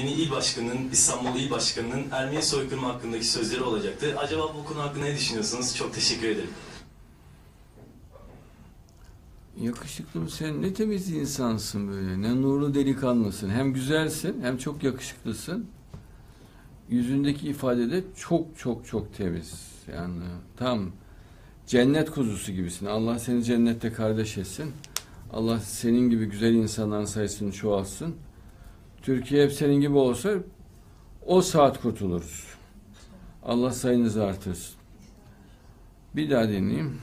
yeni il başkanının, İstanbul İl Başkanı'nın Ermeni soykırımı hakkındaki sözleri olacaktı. Acaba bu konu hakkında ne düşünüyorsunuz? Çok teşekkür ederim. Yakışıklım, sen ne temiz insansın böyle, ne nurlu delikanlısın. Hem güzelsin, hem çok yakışıklısın. Yüzündeki ifade de çok temiz. Yani tam cennet kuzusu gibisin. Allah seni cennette kardeş etsin. Allah senin gibi güzel insanların sayısını çoğalsın. Türkiye hep senin gibi olsa o saat kurtuluruz. Allah sayınızı artırsın. Bir daha dinleyeyim.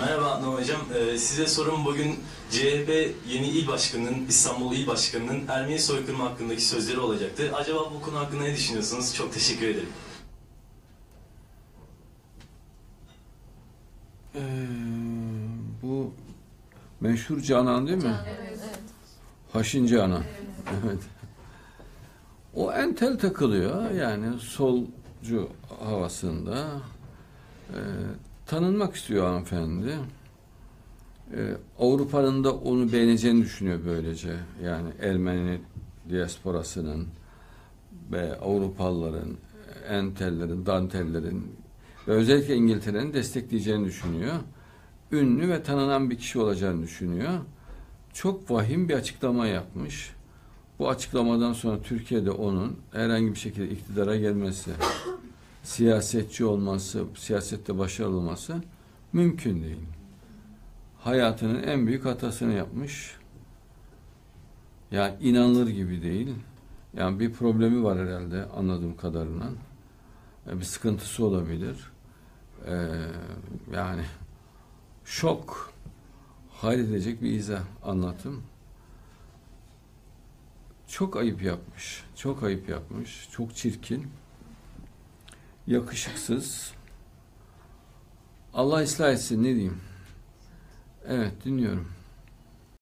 Merhaba Adnan Hocam. Size sorum bugün CHP yeni il başkanının, İstanbul İl Başkanı'nın Ermeni soykırımı hakkındaki sözleri olacaktı. Acaba bu konu hakkında ne düşünüyorsunuz? Çok teşekkür ederim. Bu meşhur Canan değil mi? Evet. Haşin Canan. Evet. O entel takılıyor. Yani solcu havasında. Tanınmak istiyor hanımefendi. Avrupa'nın da onu beğeneceğini düşünüyor böylece. Yani Ermeni diasporasının ve Avrupalıların, entellerin, dantellerin ve özellikle İngiltere'nin destekleyeceğini düşünüyor. Ünlü ve tanınan bir kişi olacağını düşünüyor. Çok vahim bir açıklama yapmış. Bu açıklamadan sonra Türkiye'de onun herhangi bir şekilde iktidara gelmesi, siyasetçi olması, siyasette başarılı olması mümkün değil. Hayatının en büyük hatasını yapmış. Yani inanılır gibi değil. Yani bir problemi var herhalde anladığım kadarıyla. Bir sıkıntısı olabilir. Yani şok, hayredecek bir izah, anlatım. Çok ayıp yapmış. Çok ayıp yapmış. Çok çirkin. Yakışıksız. Allah ıslah etsin, ne diyeyim. Evet, dinliyorum.